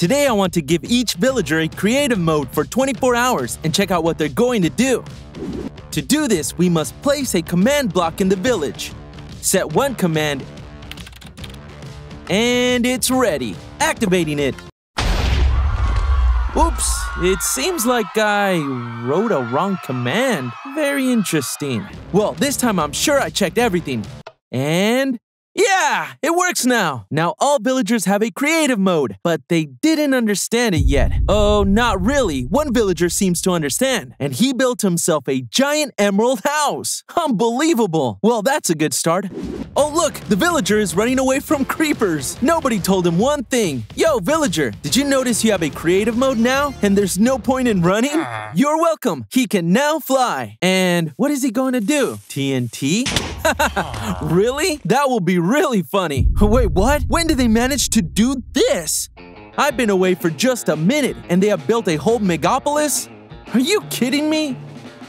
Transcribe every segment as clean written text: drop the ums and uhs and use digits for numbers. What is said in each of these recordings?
Today I want to give each villager a creative mode for 24 hours and check out what they're going to do. To do this, we must place a command block in the village. Set one command and it's ready. Activating it. Oops, it seems like I wrote a wrong command. Very interesting. Well, this time I'm sure I checked everything. And yeah, it works now. Now all villagers have a creative mode, but they didn't understand it yet. Oh, not really. One villager seems to understand, and he built himself a giant emerald house. Unbelievable. Well, that's a good start. Oh, look, the villager is running away from creepers. Nobody told him one thing. Yo, villager, did you notice you have a creative mode now, and there's no point in running? You're welcome. He can now fly. And what is he going to do? TNT? Really? That will be really funny. Wait, what? When did they manage to do this? I've been away for just a minute and they have built a whole megapolis? Are you kidding me?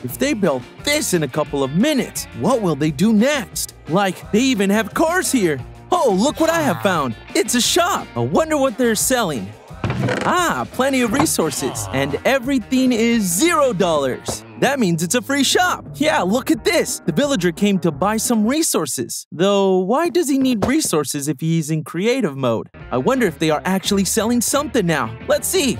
If they built this in a couple of minutes, what will they do next? Like, they even have cars here. Oh, look what I have found. It's a shop. I wonder what they're selling. Ah, plenty of resources. And everything is $0. That means it's a free shop. Yeah, look at this. The villager came to buy some resources. Though, why does he need resources if he's in creative mode? I wonder if they are actually selling something now. Let's see.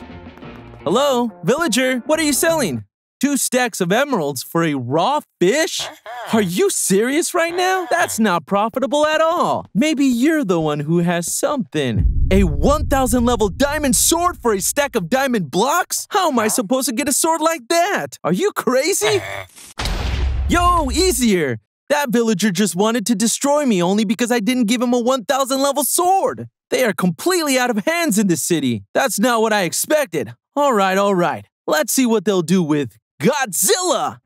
Hello, villager, what are you selling? 2 stacks of emeralds for a raw fish? Are you serious right now? That's not profitable at all. Maybe you're the one who has something. A 1,000 level diamond sword for a stack of diamond blocks? How am I supposed to get a sword like that? Are you crazy? Yo, easier! That villager just wanted to destroy me only because I didn't give him a 1,000 level sword. They are completely out of hands in this city. That's not what I expected. All right. Let's see what they'll do with Godzilla.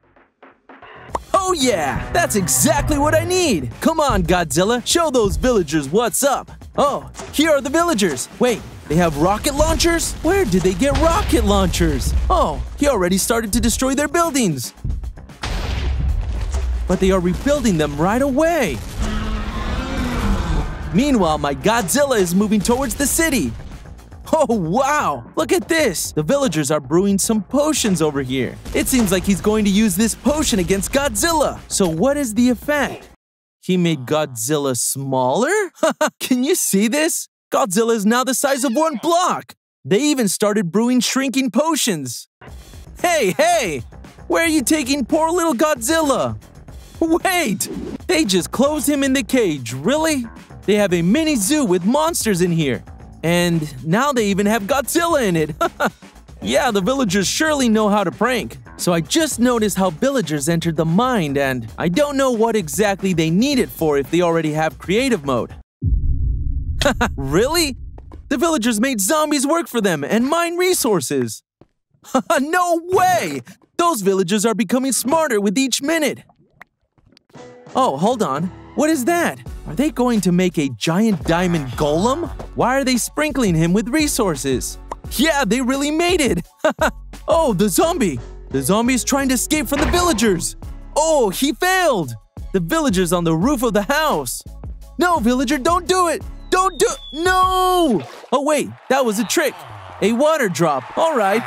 Oh yeah, that's exactly what I need. Come on, Godzilla, show those villagers what's up. Oh, here are the villagers. Wait, they have rocket launchers? Where did they get rocket launchers? Oh, he already started to destroy their buildings. But they are rebuilding them right away. Meanwhile, my Godzilla is moving towards the city. Oh, wow! Look at this! The villagers are brewing some potions over here. It seems like he's going to use this potion against Godzilla. So what is the effect? He made Godzilla smaller? Can you see this? Godzilla is now the size of one block! They even started brewing shrinking potions. Hey! Where are you taking poor little Godzilla? Wait! They just closed him in the cage, really? They have a mini zoo with monsters in here. And now they even have Godzilla in it. Yeah, the villagers surely know how to prank. So I just noticed how villagers entered the mind, and I don't know what exactly they need it for if they already have creative mode. Really? The villagers made zombies work for them and mine resources. No way! Those villagers are becoming smarter with each minute. Oh, hold on. What is that? Are they going to make a giant diamond golem? Why are they sprinkling him with resources? Yeah, they really made it! Oh, the zombie! The zombie is trying to escape from the villagers! Oh, he failed! The villager's on the roof of the house! No, villager, don't do it! No! Oh wait, that was a trick! A water drop, alright!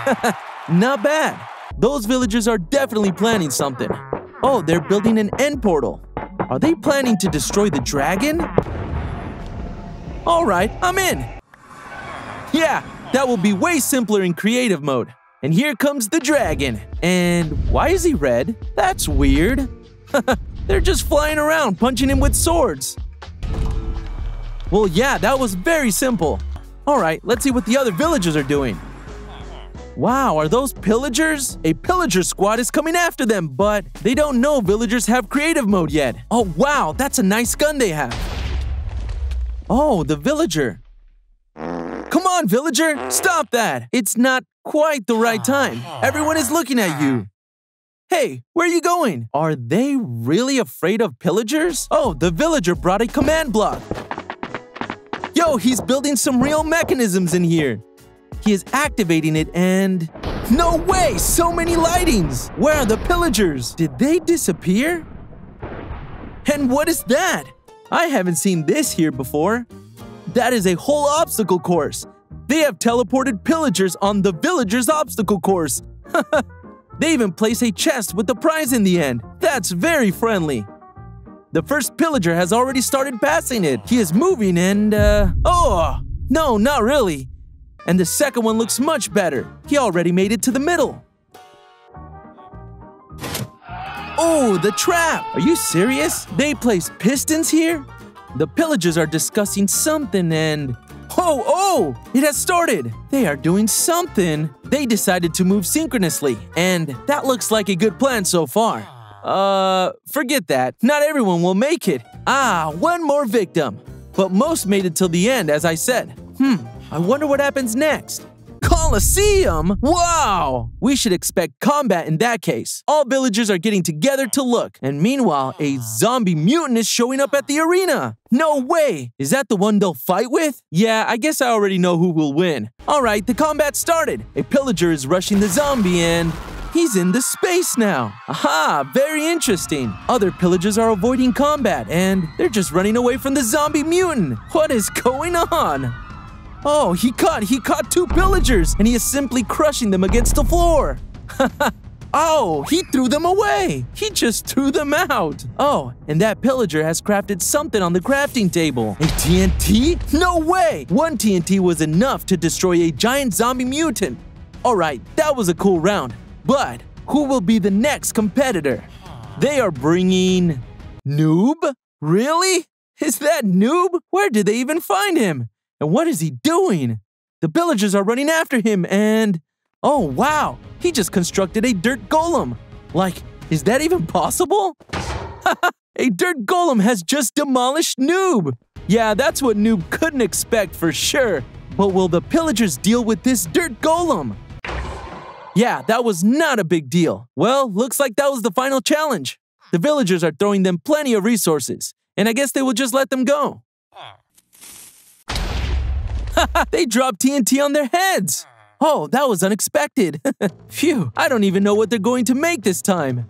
Not bad! Those villagers are definitely planning something. Oh, they're building an end portal. Are they planning to destroy the dragon? All right, I'm in. Yeah, that will be way simpler in creative mode. And here comes the dragon. And why is he red? That's weird. They're just flying around, punching him with swords. Well, yeah, that was very simple. All right, let's see what the other villagers are doing. Wow, are those pillagers? A pillager squad is coming after them, but they don't know villagers have creative mode yet. Oh wow, that's a nice gun they have. Oh, the villager. Come on, villager, stop that. It's not quite the right time. Everyone is looking at you. Hey, where are you going? Are they really afraid of pillagers? Oh, the villager brought a command block. Yo, he's building some real mechanisms in here. He is activating it and… No way! So many lightings! Where are the pillagers? Did they disappear? And what is that? I haven't seen this here before. That is a whole obstacle course. They have teleported pillagers on the Villagers obstacle course. They even place a chest with the prize in the end. That's very friendly. The first pillager has already started passing it. He is moving and, oh, no, not really. And the second one looks much better. He already made it to the middle. Oh, the trap! Are you serious? They place pistons here? The pillagers are discussing something and... Oh! It has started! They are doing something! They decided to move synchronously, and that looks like a good plan so far. Forget that. Not everyone will make it. Ah, one more victim. But most made it till the end, as I said. I wonder what happens next. Colosseum? Wow! We should expect combat in that case. All villagers are getting together to look. And meanwhile, a zombie mutant is showing up at the arena. No way! Is that the one they'll fight with? Yeah, I guess I already know who will win. Alright, the combat started. A pillager is rushing the zombie and... he's in the space now. Aha, very interesting. Other pillagers are avoiding combat and they're just running away from the zombie mutant. What is going on? Oh, he caught two pillagers, and he is simply crushing them against the floor. Oh, he threw them away. He just threw them out. Oh, and that pillager has crafted something on the crafting table. A TNT? No way! One TNT was enough to destroy a giant zombie mutant. Alright, that was a cool round. But who will be the next competitor? They are bringing... Noob? Really? Is that Noob? Where did they even find him? And what is he doing? The villagers are running after him and... oh, wow! He just constructed a dirt golem! Like, is that even possible? A dirt golem has just demolished Noob! Yeah, that's what Noob couldn't expect for sure. But will the pillagers deal with this dirt golem? Yeah, that was not a big deal. Well, looks like that was the final challenge. The villagers are throwing them plenty of resources. And I guess they will just let them go. They dropped TNT on their heads! Oh, that was unexpected. Phew, I don't even know what they're going to make this time.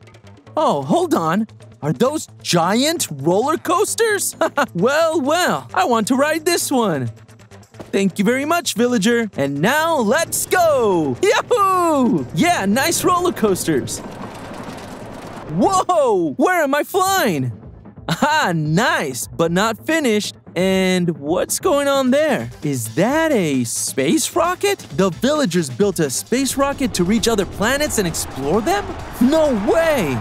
Oh, hold on. Are those giant roller coasters? Well, I want to ride this one. Thank you very much, villager. And now, let's go! Yahoo! Yeah, nice roller coasters. Whoa! Where am I flying? Ah, nice, but not finished. And what's going on there? Is that a space rocket? The villagers built a space rocket to reach other planets and explore them? No way!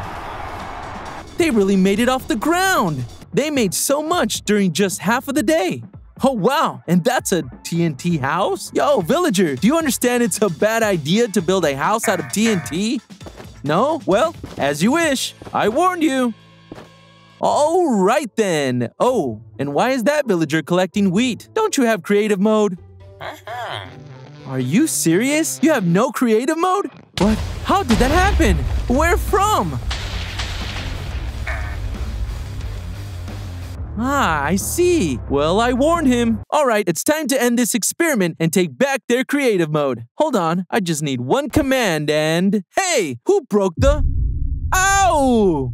They really made it off the ground! They made so much during just half of the day. Oh wow, and that's a TNT house? Yo, villager, do you understand it's a bad idea to build a house out of TNT? No? Well, as you wish. I warned you. Alright then! Oh, and why is that villager collecting wheat? Don't you have creative mode? Are you serious? You have no creative mode? What? How did that happen? Where from? Ah, I see. Well, I warned him. Alright, it's time to end this experiment and take back their creative mode. Hold on, I just need one command and... hey! Who broke the... ow!